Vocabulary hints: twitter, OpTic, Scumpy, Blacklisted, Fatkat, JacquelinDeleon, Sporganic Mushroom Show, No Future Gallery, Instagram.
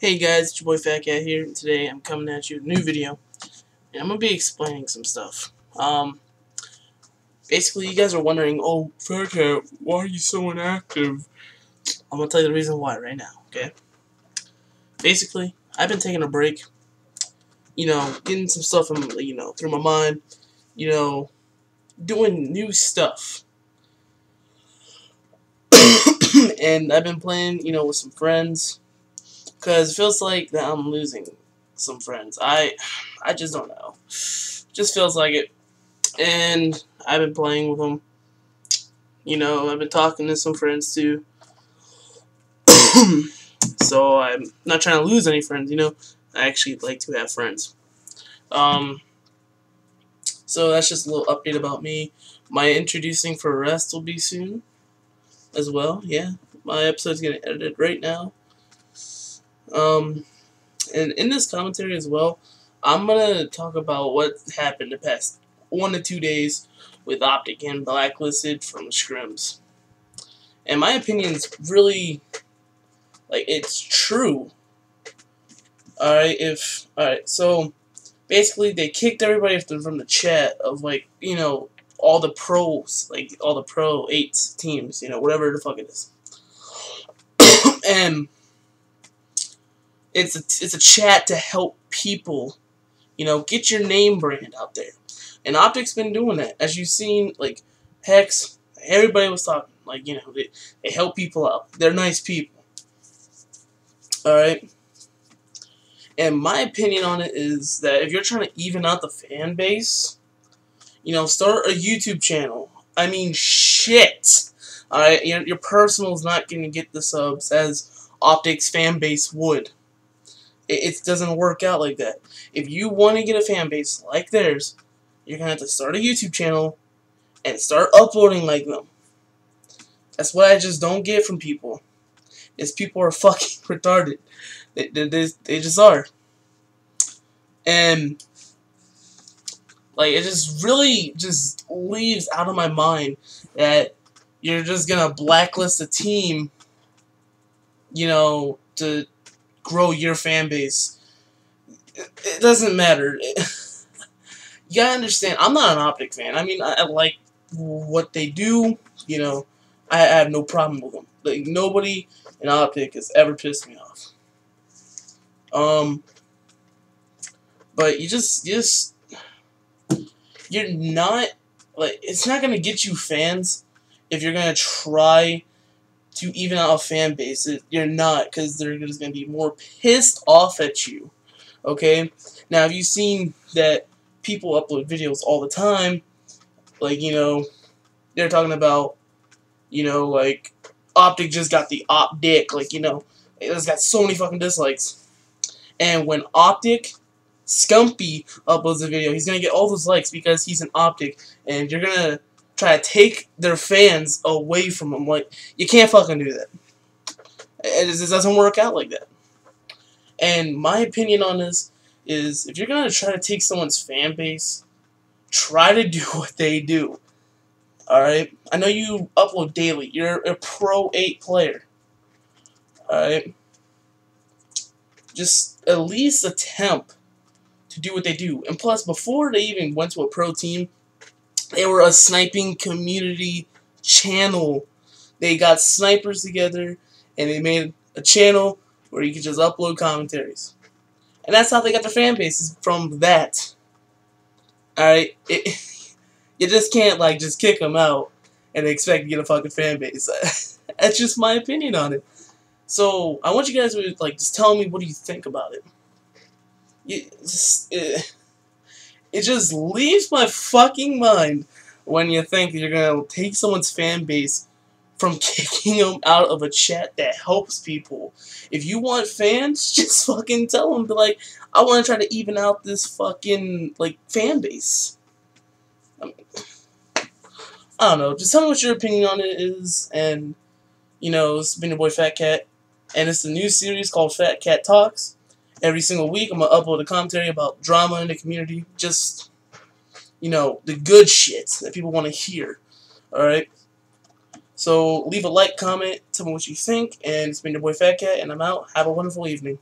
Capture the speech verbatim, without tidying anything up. Hey guys, it's your boy Fatkat here, and today I'm coming at you with a new video, and I'm going to be explaining some stuff. Um, basically, you guys are wondering, oh, Fatkat, why are you so inactive? I'm going to tell you the reason why right now, okay? Basically, I've been taking a break, you know, getting some stuff, in, you know, through my mind, you know, doing new stuff. And I've been playing, you know, with some friends. Because it feels like that I'm losing some friends. I I just don't know. Just feels like it. And I've been playing with them. You know, I've been talking to some friends too. So I'm not trying to lose any friends, you know. I actually like to have friends. Um, so that's just a little update about me. My introducing for rest will be soon as well, yeah. My episode's getting edited right now. Um, and in this commentary as well, I'm gonna talk about what happened the past one to two days with OpTic and Blacklisted from scrims. And my opinion's really, like, it's true. Alright, if, alright, so, basically they kicked everybody from the chat of, like, you know, all the pros, like, all the pro eights teams, you know, whatever the fuck it is. And It's a, it's a chat to help people, you know, get your name brand out there. And OpTic's been doing that. As you've seen, like, Hex, everybody was talking. Like, you know, they, they help people out. They're nice people. Alright? And my opinion on it is that if you're trying to even out the fan base, you know, start a YouTube channel. I mean, shit. Alright? Your, your personal's not going to get the subs as OpTic's fan base would. It doesn't work out like that. If you want to get a fan base like theirs, you're gonna have to start a YouTube channel and start uploading like them. That's what I just don't get from people. Is people are fucking retarded. They they, they, they just are. And like it just really just leaves out of my mind that you're just gonna blacklist a team. You know to. Grow your fan base. It doesn't matter. You gotta understand, I'm not an OpTic fan. I mean, I, I like what they do. You know, I, I have no problem with them. Like, nobody in OpTic has ever pissed me off. Um, but you just, you just, you're not, like, it's not gonna get you fans if you're gonna try to even out a fan base. You're not, because they're just going to be more pissed off at you. Okay? Now, have you seen that people upload videos all the time? Like, you know, they're talking about, you know, like, OpTic just got the op dick. Like, you know, it's got so many fucking dislikes. And when OpTic Scumpy uploads a video, he's going to get all those likes because he's an OpTic. And you're going to try to take their fans away from them. Like, you can't fucking do that. It just doesn't work out like that. And my opinion on this is, if you're gonna try to take someone's fan base, try to do what they do. Alright? I know you upload daily. You're a pro eight player. Alright? Just at least attempt to do what they do. And plus, before they even went to a pro team, they were a sniping community channel. They got snipers together, and they made a channel where you could just upload commentaries. And that's how they got their fan bases, from that. Alright? You just can't, like, just kick them out and expect to get a fucking fan base. That's just my opinion on it. So, I want you guys to, like, just tell me what do you think about it. You, just... It, It just leaves my fucking mind when you think that you're gonna take someone's fan base from kicking them out of a chat that helps people. If you want fans, just fucking tell them. Be like, I want to try to even out this fucking, like, fan base. I mean, I don't know. Just tell me what your opinion on it is. And, you know, it's been your boy Fatkat. And it's a new series called Fatkat Talks. Every single week, I'm going to upload a commentary about drama in the community. Just, you know, the good shit that people want to hear. Alright? So, leave a like, comment, tell me what you think. And it's been your boy Fatkat, and I'm out. Have a wonderful evening.